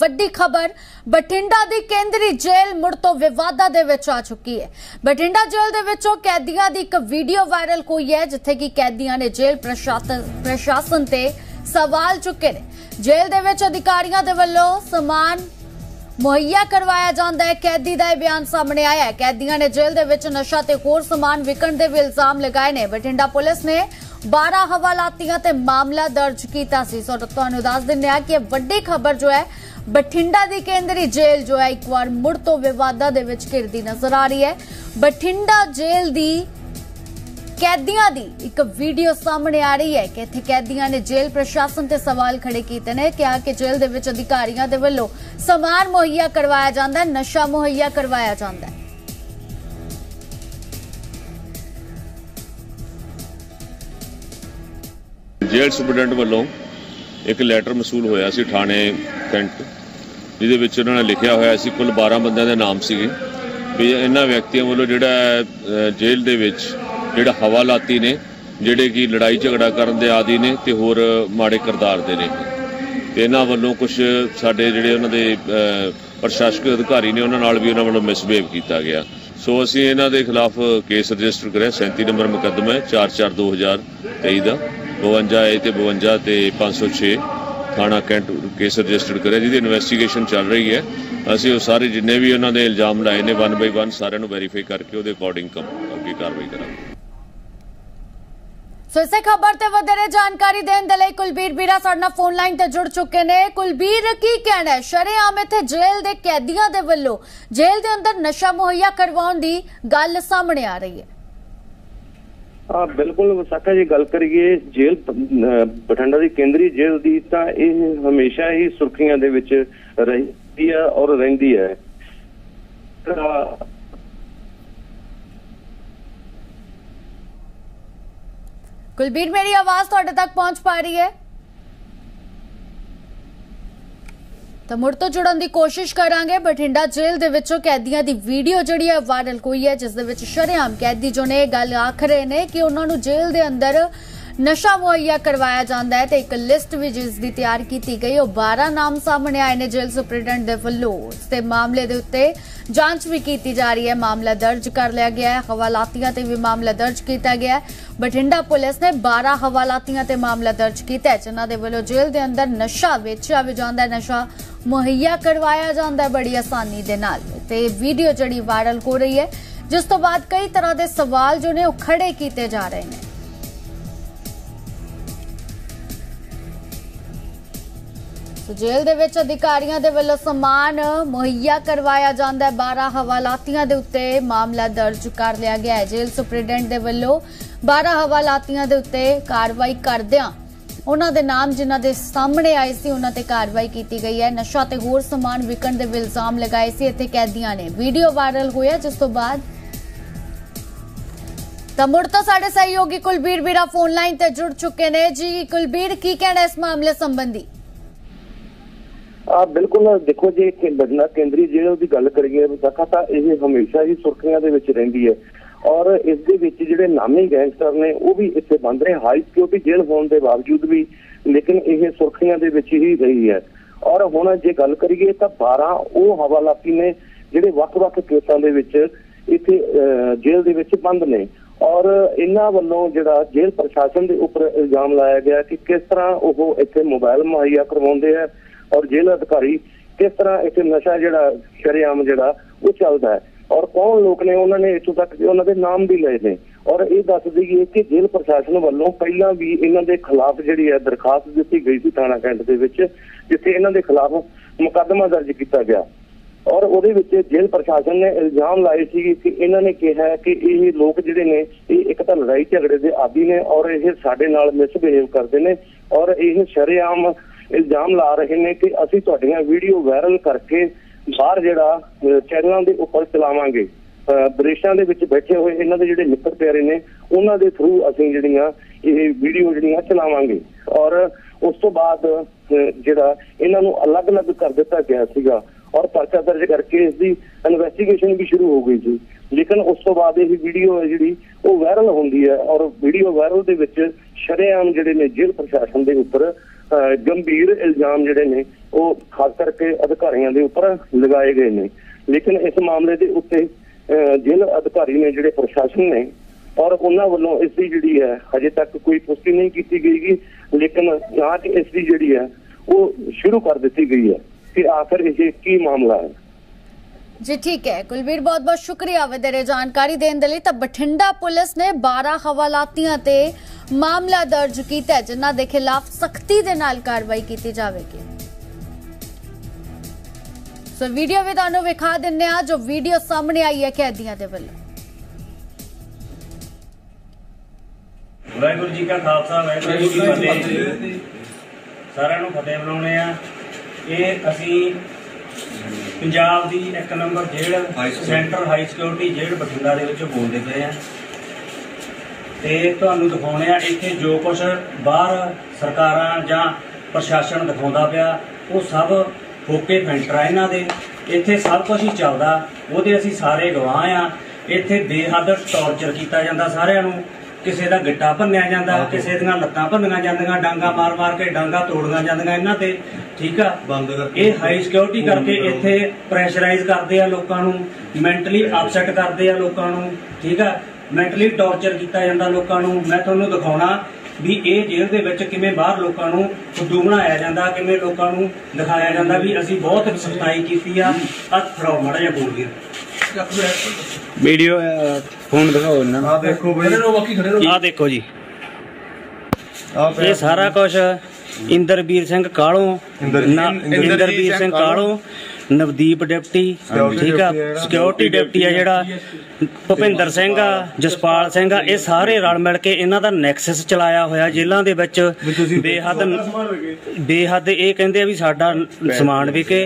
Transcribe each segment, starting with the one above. ਵੱਡੀ ਖਬਰ ਬਠਿੰਡਾ ਦੀ ਕੇਂਦਰੀ ਜੇਲ੍ਹ ਮੁੜ ਤੋਂ ਵਿਵਾਦਾਂ ਦੇ ਵਿੱਚ ਆ ਚੁੱਕੀ ਹੈ। ਬਠਿੰਡਾ ਜੇਲ੍ਹ ਦੇ ਵਿੱਚੋਂ ਕੈਦੀਆਂ ਦੀ ਇੱਕ ਵੀਡੀਓ ਵਾਇਰਲ ਹੋਈ ਹੈ ਜਿੱਥੇ ਕਿ ਕੈਦੀਆਂ ਨੇ ਜੇਲ੍ਹ ਪ੍ਰਸ਼ਾਸਨ ਤੇ ਸਵਾਲ ਚੁੱਕੇ ਨੇ। ਜੇਲ੍ਹ ਦੇ ਵਿੱਚ ਅਧਿਕਾਰੀਆਂ ਦੇ ਵੱਲੋਂ ਸਮਾਨ मुहैया करवाया जाता है। कैदी का बयान सामने आया है। कैदियों ने जेल के नशा ते होर समान विकण के भी इल्जाम लगाए ने। बठिंडा पुलिस ने 12 हवालातियों ते मामला दर्ज किया। तुहानू दस दिंदे आ कि वड्डी खबर जो है बठिंडा की केंद्रीय जेल जो है एक बार मुड़ तो विवादां दे विच घिरदी नजर आ रही है। बठिंडा जेल की कैदियों की एक वीडियो सामने आ रही है कि इत्थे कैदियों ने जेल प्रशासन से सवाल खड़े किए ने। कहा कि जेल के विच अधिकारियों के वल्लों समान मुहैया करवाया जाता है, नशा मुहैया करवाया जाता है। जेल सुपरडेंट वल्लों एक लैटर मसूल होया सी थाने कैंट जिहदे विच उन्होंने लिखिया होया सी कुल 12 बंदियां दे नाम सीगे भी इन्हां व्यक्तियों वल्लों जिहड़ा जेल दे विच ਜਿਹੜਾ ਹਵਾਲਾਤੀ ਨੇ ਜਿਹੜੇ ਕਿ ਲੜਾਈ ਝਗੜਾ ਕਰਨ ਦੇ ਆਦੀ ਨੇ ਤੇ ਹੋਰ ਮਾੜੇ ਕਰਦਾਰ ਦੇ ਨੇ ਤੇ ਇਹਨਾਂ ਵੱਲੋਂ ਕੁਝ ਸਾਡੇ ਜਿਹੜੇ ਉਹਨਾਂ ਦੇ ਪ੍ਰਸ਼ਾਸਕ ਅਧਿਕਾਰੀ ਨੇ ਉਹਨਾਂ ਨਾਲ ਵੀ ਉਹਨਾਂ ਵੱਲੋਂ ਮਿਸਬਿਹੇਵ ਕੀਤਾ ਗਿਆ। ਸੋ ਅਸੀਂ ਇਹਨਾਂ ਦੇ ਖਿਲਾਫ ਕੇਸ ਰਜਿਸਟਰ ਕਰਿਆ 37 ਨੰਬਰ ਮੁਕੱਦਮਾ 44/2023 ਦਾ 52A ਤੇ 52 ਤੇ 506 ਥਾਣਾ ਕੈਂਟ ਕੇਸ ਰਜਿਸਟਰ ਕਰਿਆ ਜਿਹਦੀ ਇਨਵੈਸਟੀਗੇਸ਼ਨ ਚੱਲ ਰਹੀ ਹੈ। ਅਸੀਂ ਉਹ ਸਾਰੇ ਜਿੰਨੇ ਵੀ ਉਹਨਾਂ ਦੇ ਇਲਜ਼ਾਮ ਲਾਏ ਨੇ 1 by 1 ਸਾਰਿਆਂ ਨੂੰ ਵੈਰੀਫਾਈ ਕਰਕੇ ਉਹਦੇ ਅਕੋਰਡਿੰਗ ਅੱਗੇ ਕਾਰਵਾਈ ਕਰਾਂਗੇ। सो इसे खबर ते वधेरे जानकारी देने दे लई कुलबीर बीरा साडे नाल फोन लाइन ते जुड़ चुके ने। कुलबीर की कहना है शरेआम इत्थे जेल दे कैदियां दे वल्लों जेल दे अंदर नशा मुहैया करवाउण दी गल सामने आ रही है। हां बिल्कुल वसाका जी गल करिए जेल बठिंडा दी केंद्रीय जेल दी तां इह हमेशा ही सुर्खियां दे विच रही है और रहिंदी है। कुलबीर मेरी आवाज तुहाडे तक पहुंच पा रही है तो मुड़ तो जुड़न की कोशिश करांगे। बठिंडा जेल के विचों कैदियों की वीडियो जिहड़ी है वायरल हुई है जिस दे विच शरेआम कैदी जो ने गल आख रहे ने कि उन्हां नूं जेल के अंदर नशा मुहैया करवाया जाता है। तो एक लिस्ट भी जिसकी तैयार की गई और 12 नाम सामने आए हैं जेल सुपरिटेंडेंट के वल्लों। इस मामले के उत्ते जांच भी की जा रही है, मामला दर्ज कर लिया गया है। हवालातियों पर भी मामला दर्ज किया गया है। बठिंडा पुलिस ने 12 हवालातियों पर मामला दर्ज किया है जिन्हों के वल्लों जेल के अंदर नशा वेचा भी जाता है, नशा मुहैया करवाया जाता है बड़ी आसानी के नाल। ते वीडियो जिहड़ी वायरल हो रही है जिस तो बाद कई तरह के सवाल जो ने खड़े किए जा रहे हैं। जेल दे विच अधिकारियों दे वल्लों समान मुहैया करवाया जाता है। 12 हवालातियों के उत्ते मामला दर्ज कर लिया गया है। जेल सुपरिटेंडेंट दे वल्लों 12 हवालातियों के उत्ते कार्रवाई करदियां उन्हां दे नाम जिन्हां दे सामने आए सी उन्हां ते कार्रवाई की गई है। नशा ते होर समान विकण दे इल्जाम लगाए सी इत्थे कैदियों ने। वीडियो वायरल होया जिस तो बाद तो मुड़ तो साडे सहयोगी कुलबीर बीरा फोन लाइन ते जुड़ चुके ने। जी कुलबीर की कहना इस मामले संबंधी? बिल्कुल देखो जी बठिंडा केंद्रीय जेल की गल करिए तो ये हमेशा ही सुर्खियां दे विच रहिंदी है और इस दे विच जिहड़े नामी गैंगस्टर ने वो भी इत्थे बंद रहे हाई सिक्योरिटी जेल होने के बावजूद भी, लेकिन ये सुर्खियां दे विच ही रही है। और हुण जे गल करिए तो 12 वो हवालाती ने जिहड़े वख-वख केसां दे विच इत्थे जेल दे विच बंद ने और इन्हां वल्लों जिहड़ा जेल प्रशासन के उपर इल्जाम लाया गया कि किस तरह वो इत्थे मोबाइल मुहैया करवाउंदे है और जेल अधिकारी किस तरह इतने नशा जरा शरेआम जरा वो चलता है और कौन लोग ने उन्होंने इतों तक उन्होंने नाम भी ले ने। और ये दस दईए कि जेल प्रशासन वालों पहला भी इन्हों के खिलाफ जी है दरखास्त दी गई थी थाना कैंट के जिथे इन्हों के खिलाफ मुकदमा दर्ज किया गया और वो जेल प्रशासन ने इल्जाम लाए थे कि इन्होंने कहा है कि ये लोग जिहड़े ने एक तो लड़ाई झगड़े के आदि ने और ये साडे नाल मिसबिहेव करते हैं और ये शरेआम इल्जाम ला रहे हैं कि असीं तुहाडियां वीडियो वायरल करके बाहर जिहड़ा चैनलों के उपर चलावांगे। विदेशों के विच बैठे हुए इन्हां दे जिहड़े मित्र प्यारे ने उन्हां दे थ्रू असीं जिहड़ियां इह वीडियो जिहड़ियां चलावांगे और उस तो बाद जिहड़ा इन्हां नूं अलग-अलग कर दित्ता गया सीगा और परचा दर्ज करके इसकी इन्वेस्टिगेशन भी शुरू हो गई थी, लेकिन उस तो बाद यही वीडियो है जी वो वायरल होंगी है और वीडियो वायरल के शरेआम जिहड़े ने जेल प्रशासन के उपर गंभीर इल्जाम जिहड़े ने वो खास करके अधिकारियों के उपर लगाए गए हैं। लेकिन इस मामले के उत्ते जेल अधिकारी ने जिहड़े प्रशासन ने और उन्होंने वालों इसकी जिहड़ी है हजे तक कोई पुष्टि नहीं की गई, लेकिन जांच इसकी जिहड़ी है वो शुरू कर दी गई है कि आखिर ये की मामला है। जी ठीक है कुलबीर, बहुत बहुत शुक्रिया वधेरे जानकारी देने दे। तो बठिंडा पुलिस ने 12 हवालातियां ते मामला दर्ज किया है जिन्हां दे खिलाफ सख्ती दे नाल कार्रवाई की जाएगी। सो वीडियो भी तुहानूं विखा दिंदे आ जो वीडियो सामने आई है कैदियां दे वल्लों। वाहेगुरू जी का खालसा वाहेगुरू जी की फतेह। सारिआं नूं फतेह बुलाउणे आ। ਇਹ ਅਸੀਂ ਪੰਜਾਬ ਦੀ ਇੱਕ ਨੰਬਰ ਜੇਲ੍ਹ ਸੈਂਟਰ ਹਾਈ ਸਿਕਿਉਰਿਟੀ ਜੇਲ੍ਹ ਬਠਿੰਡਾ ਦੇ ਵਿੱਚ ਬੋਲਦੇ ਪਏ ਆ ਤੇ ਤੁਹਾਨੂੰ ਦਿਖਾਉਣੇ ਆ ਇੱਥੇ ਜੋ ਕੁਝ ਬਾਹਰ ਸਰਕਾਰਾਂ ਜਾਂ ਪ੍ਰਸ਼ਾਸਨ ਦਿਖਾਉਂਦਾ ਪਿਆ ਉਹ ਸਭ ਫੋਕੇ ਫੈਂਟਰਾ ਇਹਨਾਂ ਦੇ। ਇੱਥੇ ਸਭ ਕੁਝ ਹੀ ਚੱਲਦਾ, ਉਹਦੇ ਅਸੀਂ ਸਾਰੇ ਗਵਾਹ ਆ। ਇੱਥੇ ਬੇਹੱਦ ਟੌਰਚਰ ਕੀਤਾ ਜਾਂਦਾ ਸਾਰਿਆਂ ਨੂੰ, ਕਿਸੇ ਦਾ ਗਿੱਟਾ ਭੰਨਿਆ ਜਾਂਦਾ, ਕਿਸੇ ਦੀਆਂ ਲੱਤਾਂ ਭੰਨੀਆਂ ਜਾਂਦੀਆਂ, ਡਾਂਗਾ ਮਾਰ ਮਾਰ ਕੇ ਡਾਂਗਾ ਤੋੜੀਆਂ ਜਾਂਦੀਆਂ ਇਹਨਾਂ ਤੇ, ਠੀਕ ਆ। ਇਹ ਹਾਈ ਸਿਕਿਉਰਿਟੀ ਕਰਕੇ ਇੱਥੇ ਪ੍ਰੈਸ਼ਰਾਈਜ਼ ਕਰਦੇ ਆ ਲੋਕਾਂ ਨੂੰ, ਮੈਂਟਲੀ ਅਪਸੈਟ ਕਰਦੇ ਆ ਲੋਕਾਂ ਨੂੰ, ਠੀਕ ਆ। ਮੈਂਟਲੀ ਟੌਰਚਰ ਕੀਤਾ ਜਾਂਦਾ ਲੋਕਾਂ ਨੂੰ। ਮੈਂ ਤੁਹਾਨੂੰ ਦਿਖਾਉਣਾ ਵੀ ਇਹ ਜੇਲ੍ਹ ਦੇ ਵਿੱਚ ਕਿਵੇਂ ਬਾਹਰ ਲੋਕਾਂ ਨੂੰ ਫੁੱਦੂ ਬਣਾਇਆ ਜਾਂਦਾ, ਕਿਵੇਂ ਲੋਕਾਂ ਨੂੰ ਦਿਖਾਇਆ ਜਾਂਦਾ ਵੀ ਅਸੀਂ ਬਹੁਤ ਸਖਤਾਈ ਕੀਤੀ ਆ। ਹੱਥ ਫੜਾਓ ਮਾੜਾ ਜਿਹਾ ਬੋਲ ਗਿਆ वीडियो फोन दिखाओ ना। आ देखो भाई, आ देखो जी, ये सारा कुछ इंदरबीर सिंह काहलों, इंदरबीर सिंह काहलों, नवदीप डिप्टी, ठीक है, सिक्योरिटी डिप्टी है जिहड़ा, भुपिंदर सिंह, जसपाल सिंह, ये सारे रल मिल के इन्हां दा नैक्सस चलाया होया जेलां दे विच। बेहद बेहद ये कहिंदे भी साडा समान विके,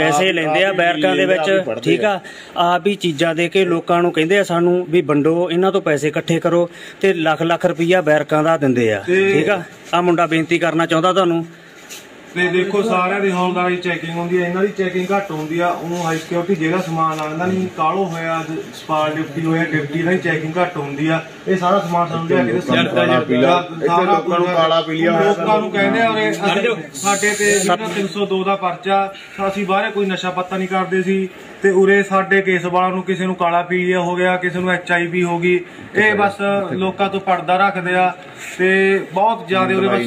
पैसे लैंदे आ बैरकां दे विच, ठीक है। आप ही चीज़ां दे के लोकां नूं कहिंदे आ सानूं भी वंडो, इन्हां तों पैसे इकट्ठे करो ते लख लख रुपया बैरकां दा दिंदे आ, ठीक है। आ मुंडा बेनती करना चाहुंदा तुहानूं। देखो सारे की हौलदारी चैकिंग होंगी, इन्हों की चैकिंग घट होंगी। हाई सिक्योरिटी जेहड़ा समान आता नहीं, कालो होया, स्पाल डिप्टी होया, डिप्टी की चैकिंग घट होंगी। ये सारा समान कहने 302 का परचा, असं बाहर कोई नशा पत्ता नहीं करते ते उरे साडे केस वालों नूं किसी नूं काला पीलिया हो गया, किसी नूं HIV हो गई। ये बस लोगों तो पर्दा रखते आ ते बहुत ज्यादा उरे बस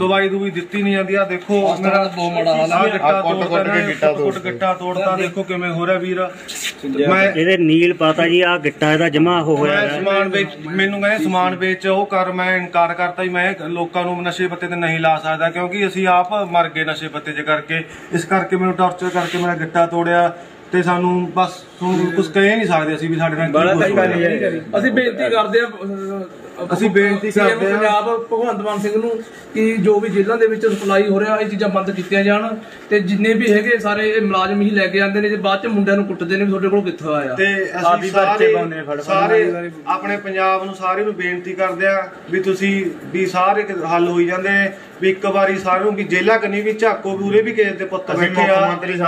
दवाई दुवाई दित्ती नहीं जाती। देखो मेरा कुट गिट्टा तोड़ता, देखो किवें हो रहा वीर। मैं नील पाता जी आ गिट्टा इहदा जमा हो होया, समान बेच, मैनूं कहिंदे समान बेच ओ कर, मैं इनकार करता ही। मैं लोगों नूं नशे पत्ते ते नहीं ला सकदा क्योंकि असीं आप मर गए नशे पत्ते च करके, इस करके मैनूं टॉर्चर करके मेरा गिट्टा तोड़िया ਤੇ ਸਾਨੂੰ ਬਸ ਕੁਝ ਕਹਿ ਨਹੀਂ ਸਕਦੇ ਅਸੀਂ ਵੀ। ਸਾਡੇ ਨਾਲ ਅਸੀਂ ਬੇਨਤੀ ਕਰਦੇ ਆ, ਅਸੀਂ ਬੇਨਤੀ ਕਰਦੇ ਆ ਪੰਜਾਬ ਭਗਵੰਤ ਮਾਨ ਸਿੰਘ ਨੂੰ ਕਿ ਜੋ ਵੀ ਜੇਲ੍ਹਾਂ ਦੇ ਵਿੱਚ ਸਪਲਾਈ ਹੋ ਰਿਹਾ ਇਹ ਚੀਜ਼ਾਂ ਬੰਦ ਕੀਤੀਆਂ ਜਾਣ ਤੇ ਜਿੰਨੇ ਵੀ ਹੈਗੇ ਸਾਰੇ ਇਹ ਮੁਲਾਜ਼ਮ ਹੀ ਲੈ ਕੇ ਆਉਂਦੇ ਨੇ ਤੇ ਬਾਅਦ ਚ ਮੁੰਡਿਆਂ ਨੂੰ ਕੁੱਟਦੇ ਨੇ ਵੀ ਤੁਹਾਡੇ ਕੋਲ ਕਿੱਥੋਂ ਆਇਆ। ਤੇ ਅਸੀਂ ਸਾਰੇ ਆਪਣੇ ਪੰਜਾਬ ਨੂੰ ਸਾਰੇ ਨੂੰ ਬੇਨਤੀ ਕਰਦੇ ਆ ਵੀ ਤੁਸੀਂ ਵੀ ਸਾਰੇ ਹੱਲ ਹੋਈ ਜਾਂਦੇ ਵੀ ਇੱਕ ਵਾਰੀ ਸਾਰਿਆਂ ਨੂੰ ਵੀ ਜੇਲ੍ਹਾਂ ਕੰਨੀ ਵੀ ਝਾਕੋ, ਪੂਰੇ ਵੀ ਕੇਸ ਦੇ ਪੁੱਤ ਬੈਠੇ ਆ।